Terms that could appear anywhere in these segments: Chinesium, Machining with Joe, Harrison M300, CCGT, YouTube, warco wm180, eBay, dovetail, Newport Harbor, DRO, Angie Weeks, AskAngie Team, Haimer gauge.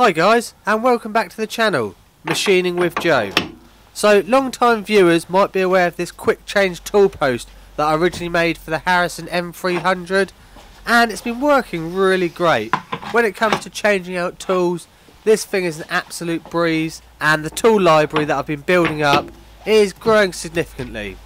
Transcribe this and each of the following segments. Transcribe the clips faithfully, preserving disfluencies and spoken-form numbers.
Hi guys, and welcome back to the channel, Machining with Joe. So, long time viewers might be aware of this quick change tool post that I originally made for the Harrison M three hundred, and it's been working really great. When it comes to changing out tools, this thing is an absolute breeze, and the tool library that I've been building up is growing significantly.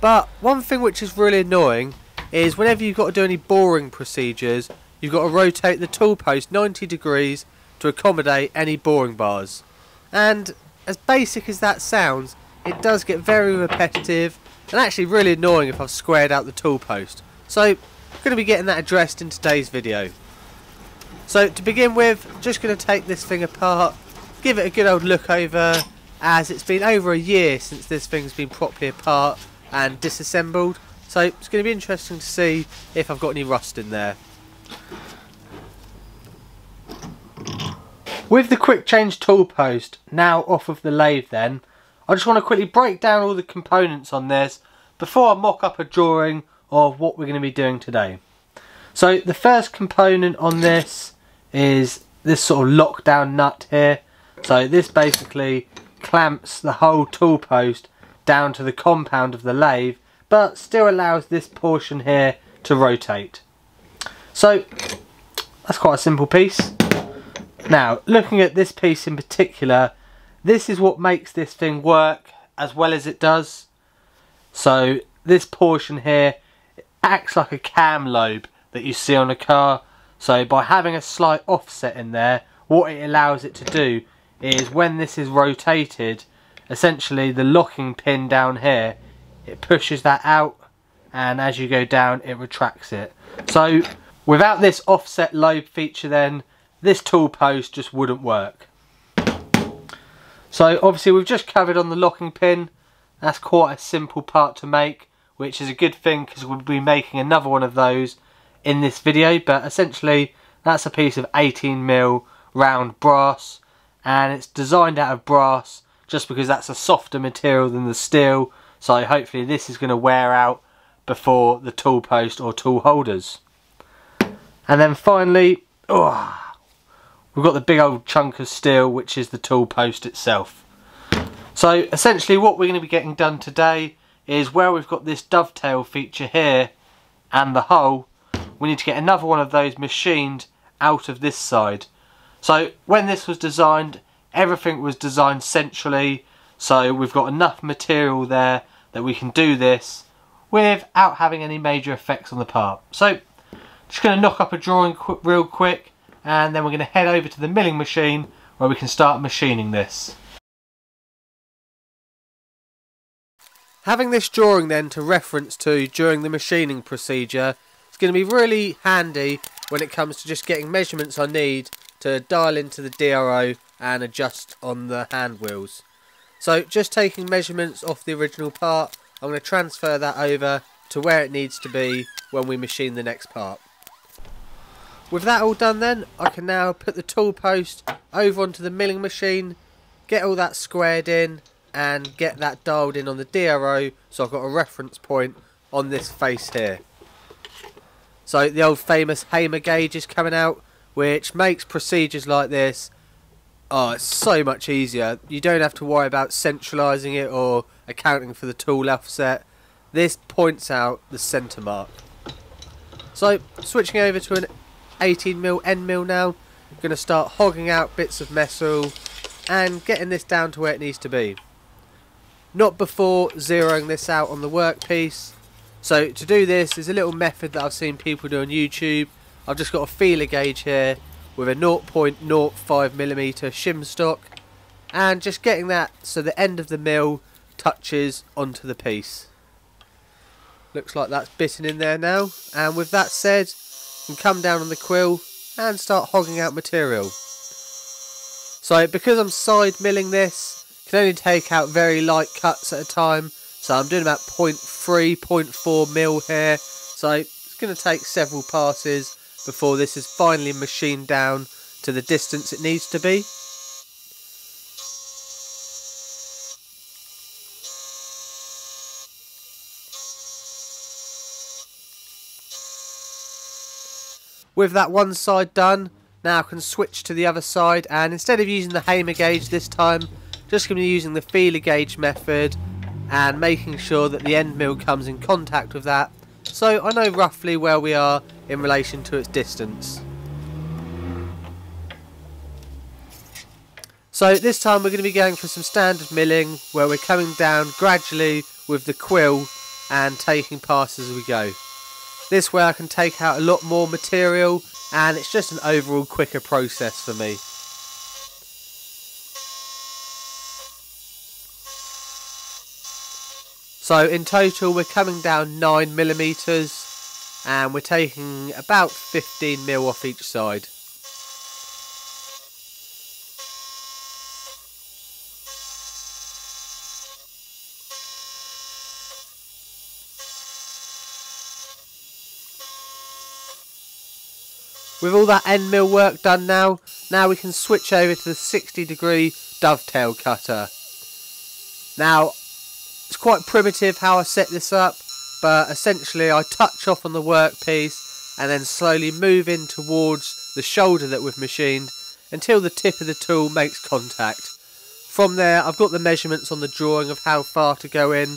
But one thing which is really annoying is whenever you've got to do any boring procedures, you've got to rotate the tool post ninety degrees to accommodate any boring bars, and as basic as that sounds, it does get very repetitive and actually really annoying if I've squared out the tool post. So I'm going to be getting that addressed in today's video. So to begin with, I'm just going to take this thing apart, give it a good old look over, as it's been over a year since this thing's been properly apart and disassembled, so it's going to be interesting to see if I've got any rust in there. With the quick change tool post now off of the lathe, then I just want to quickly break down all the components on this before I mock up a drawing of what we're going to be doing today. So the first component on this is this sort of lockdown nut here. So this basically clamps the whole tool post down to the compound of the lathe, but still allows this portion here to rotate. So that's quite a simple piece. Now, looking at this piece in particular, this is what makes this thing work as well as it does. So this portion here acts like a cam lobe that you see on a car. So by having a slight offset in there, what it allows it to do is when this is rotated, essentially the locking pin down here, it pushes that out, and as you go down it retracts it. So without this offset lobe feature, then this tool post just wouldn't work. So obviously we've just covered on the locking pin. That's quite a simple part to make, which is a good thing because we'll be making another one of those in this video. But essentially that's a piece of eighteen millimeter round brass, and it's designed out of brass just because that's a softer material than the steel. So hopefully this is going to wear out before the tool post or tool holders. And then finally, oh, we've got the big old chunk of steel, which is the tool post itself. So essentially what we're going to be getting done today is where we've got this dovetail feature here and the hole, we need to get another one of those machined out of this side. So when this was designed, everything was designed centrally, so we've got enough material there that we can do this without having any major effects on the part. So just going to knock up a drawing qu- real quick, and then we're going to head over to the milling machine where we can start machining this. Having this drawing then to reference to during the machining procedure is going to be really handy when it comes to just getting measurements I need to dial into the D R O and adjust on the hand wheels. So just taking measurements off the original part, I'm going to transfer that over to where it needs to be when we machine the next part. With that all done, then I can now put the tool post over onto the milling machine, get all that squared in and get that dialed in on the D R O, so I've got a reference point on this face here. So the old famous Haimer gauge is coming out, which makes procedures like this oh, it's so much easier. You don't have to worry about centralising it or accounting for the tool offset. This points out the centre mark. So switching over to an eighteen millimeter end mill now. I'm going to start hogging out bits of metal and getting this down to where it needs to be. Not before zeroing this out on the workpiece. So to do this is a little method that I've seen people do on YouTube. I've just got a feeler gauge here with a zero point zero five millimeter shim stock, and just getting that so the end of the mill touches onto the piece. Looks like that's bitten in there now, and with that said, and come down on the quill and start hogging out material. So because I'm side milling this, I can only take out very light cuts at a time, so I'm doing about zero point three, zero point four mil here, so it's going to take several passes before this is finally machined down to the distance it needs to be. With that one side done, now can switch to the other side, and instead of using the Haimer gauge this time, just going to be using the feeler gauge method and making sure that the end mill comes in contact with that, so I know roughly where we are in relation to its distance. So this time we're going to be going for some standard milling where we're coming down gradually with the quill and taking passes as we go. This way I can take out a lot more material and it's just an overall quicker process for me. So in total we're coming down nine millimeters and we're taking about fifteen mil off each side. With all that end mill work done now, now we can switch over to the sixty degree dovetail cutter. Now, it's quite primitive how I set this up, but essentially I touch off on the workpiece and then slowly move in towards the shoulder that we've machined until the tip of the tool makes contact. From there, I've got the measurements on the drawing of how far to go in.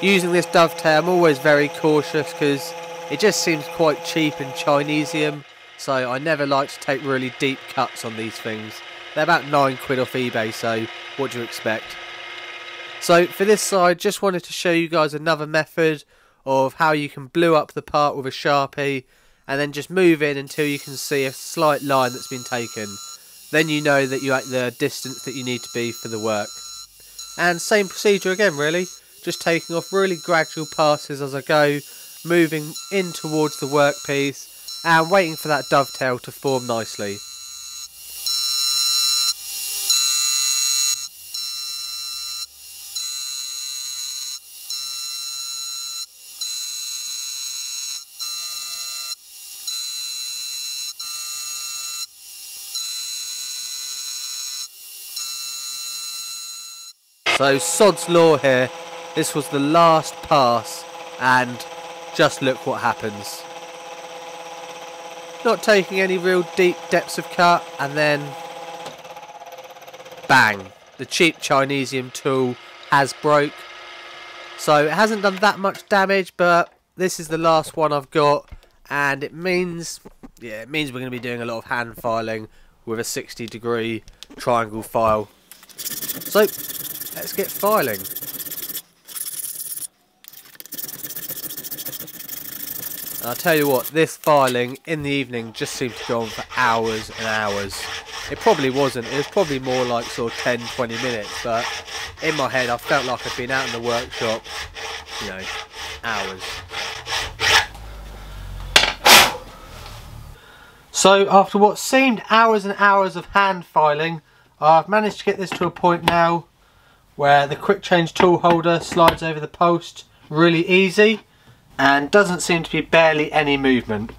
Using this dovetail, I'm always very cautious because it just seems quite cheap and Chinesium, so I never like to take really deep cuts on these things. They're about nine quid off eBay, so what do you expect? So for this side, just wanted to show you guys another method of how you can blue up the part with a Sharpie and then just move in until you can see a slight line that's been taken. Then you know that you're at the distance that you need to be for the work. And same procedure again, really. Just taking off really gradual passes as I go, moving in towards the workpiece and waiting for that dovetail to form nicely. So sod's law here. This was the last pass, and just look what happens. Not taking any real deep depths of cut, and then bang! The cheap Chinesium tool has broke. So it hasn't done that much damage, but this is the last one I've got, and it means, yeah, it means we're going to be doing a lot of hand filing with a sixty degree triangle file. So let's get filing. And I'll tell you what, this filing in the evening just seemed to go on for hours and hours. It probably wasn't, it was probably more like sort of ten, twenty minutes, but in my head I felt like I'd been out in the workshop, you know, hours. So after what seemed hours and hours of hand filing, I've managed to get this to a point now where the quick change tool holder slides over the post really easy. And doesn't seem to be barely any movement.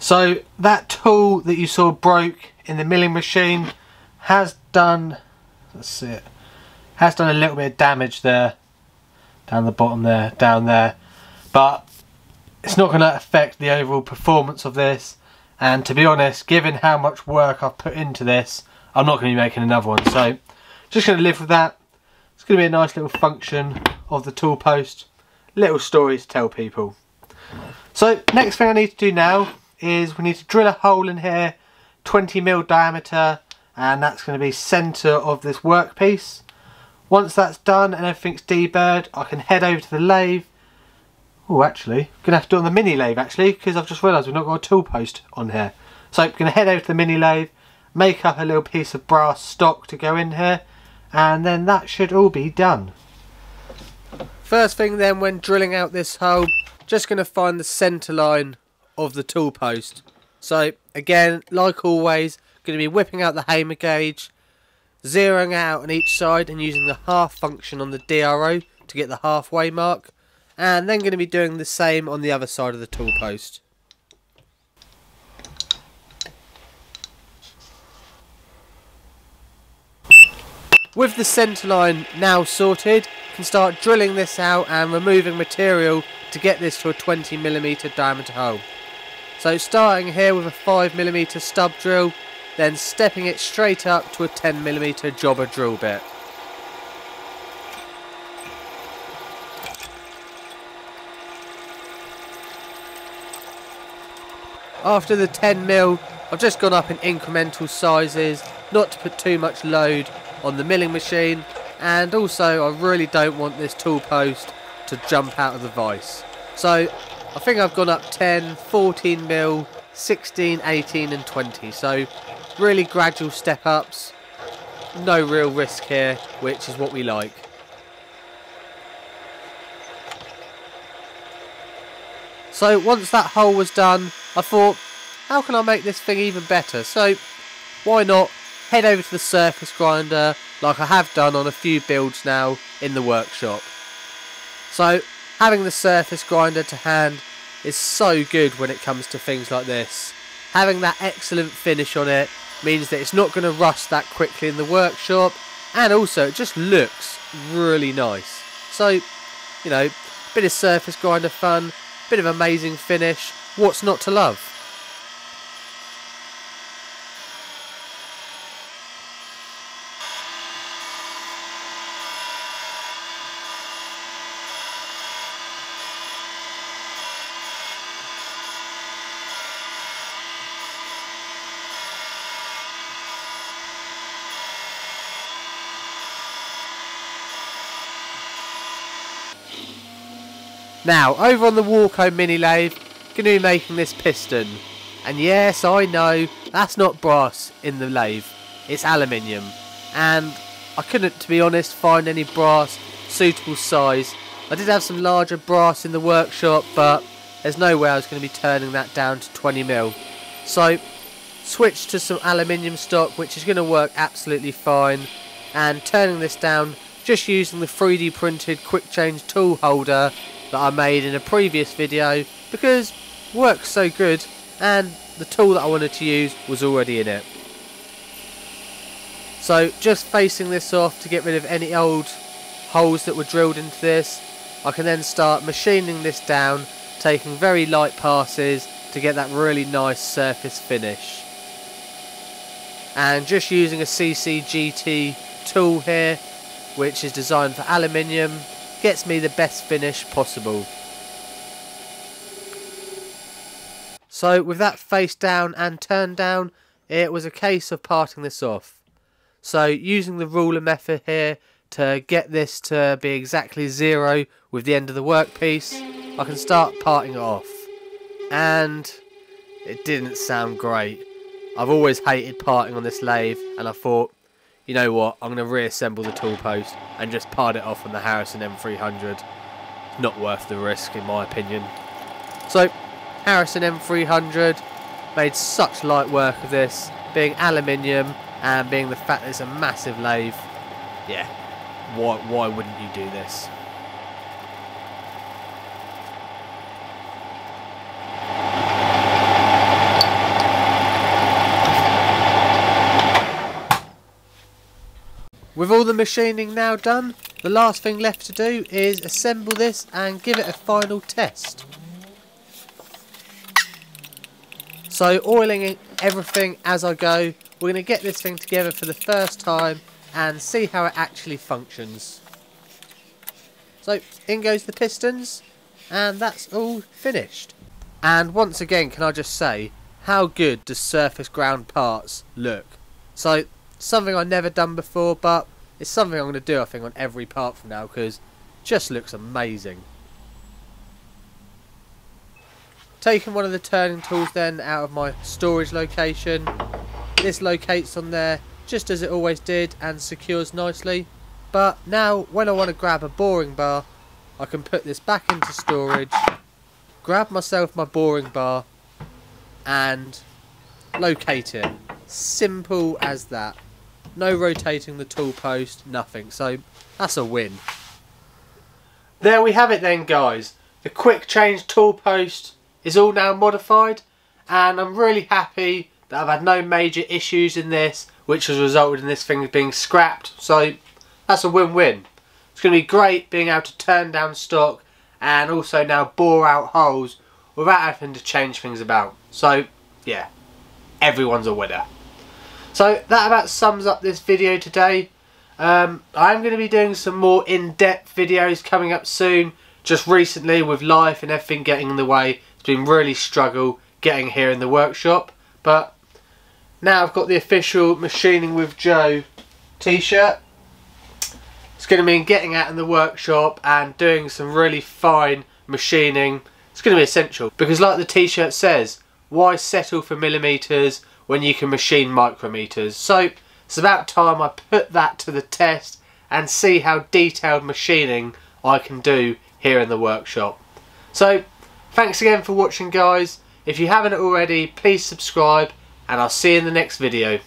So that tool that you saw broke in the milling machine has done, let's see it, has done a little bit of damage there, down the bottom there, down there, but it's not going to affect the overall performance of this, and to be honest, given how much work I've put into this, I'm not going to be making another one, so just going to live with that. It's going to be a nice little function of the tool post. Little stories to tell people. So next thing I need to do now is we need to drill a hole in here, twenty mil diameter, and that's going to be center of this workpiece. Once that's done and everything's deburred, I can head over to the lathe. Oh, actually, I'm going to have to do it on the mini lathe actually, because I've just realized we've not got a tool post on here. So I'm going to head over to the mini lathe, make up a little piece of brass stock to go in here, and then that should all be done. First thing then, when drilling out this hole, just going to find the centre line of the tool post. So again, like always, going to be whipping out the Haimer gauge, zeroing out on each side and using the half function on the D R O to get the halfway mark, and then going to be doing the same on the other side of the tool post. With the centre line now sorted, you can start drilling this out and removing material to get this to a twenty millimeter diameter hole. So starting here with a five millimeter stub drill, then stepping it straight up to a ten millimeter jobber drill bit. After the ten mil, I've just gone up in incremental sizes, not to put too much load on the milling machine, and also I really don't want this tool post to jump out of the vise. So I think I've gone up ten, fourteen mil, sixteen, eighteen and twenty, so really gradual step ups, no real risk here, which is what we like. So once that hole was done, I thought, how can I make this thing even better? So why not head over to the surface grinder like I have done on a few builds now in the workshop. So having the surface grinder to hand is so good when it comes to things like this. Having that excellent finish on it means that it's not going to rust that quickly in the workshop, and also it just looks really nice. So, you know, bit of surface grinder fun, bit of amazing finish, what's not to love? Now, over on the Warco mini lathe, going to be making this piston. And yes, I know, that's not brass in the lathe, it's aluminium. And I couldn't, to be honest, find any brass suitable size. I did have some larger brass in the workshop, but there's no way I was going to be turning that down to twenty mil. So, switched to some aluminium stock, which is going to work absolutely fine. And turning this down, just using the three D printed quick change tool holder that I made in a previous video, because it works so good and the tool that I wanted to use was already in it. So just facing this off to get rid of any old holes that were drilled into this, I can then start machining this down, taking very light passes to get that really nice surface finish. And just using a C C G T tool here, which is designed for aluminium, gets me the best finish possible. So with that face down and turned down, it was a case of parting this off. So using the ruler method here to get this to be exactly zero with the end of the workpiece, I can start parting it off. And it didn't sound great. I've always hated parting on this lathe, and I thought, you know what, I'm going to reassemble the tool post and just part it off on the Harrison M three hundred. Not worth the risk in my opinion. So, Harrison M three hundred made such light work of this, being aluminium and being the fact that it's a massive lathe. Yeah, why, why wouldn't you do this? With all the machining now done, the last thing left to do is assemble this and give it a final test. So oiling everything as I go, we're going to get this thing together for the first time and see how it actually functions. So in goes the pistons, and that's all finished. And once again, can I just say, how good does surface ground parts look? So something I've never done before, but it's something I'm going to do, I think, on every part from now, because it just looks amazing. Taking one of the turning tools then out of my storage location. This locates on there just as it always did and secures nicely. But now when I want to grab a boring bar, I can put this back into storage, grab myself my boring bar and locate it. Simple as that. No rotating the tool post, nothing. So that's a win. There we have it then, guys. The quick change tool post is all now modified, and I'm really happy that I've had no major issues in this which has resulted in this thing being scrapped. So that's a win-win. It's going to be great being able to turn down stock and also now bore out holes without having to change things about. So yeah, everyone's a winner. So that about sums up this video today. Um, I'm going to be doing some more in-depth videos coming up soon. Just recently, with life and everything getting in the way, it's been really struggle getting here in the workshop. But now I've got the official Machining with Joe t-shirt. It's going to mean getting out in the workshop and doing some really fine machining. It's going to be essential, because like the t-shirt says, why settle for millimetres when you can machine micrometers? So it's about time I put that to the test and see how detailed machining I can do here in the workshop. So thanks again for watching, guys. If you haven't already, please subscribe, and I'll see you in the next video.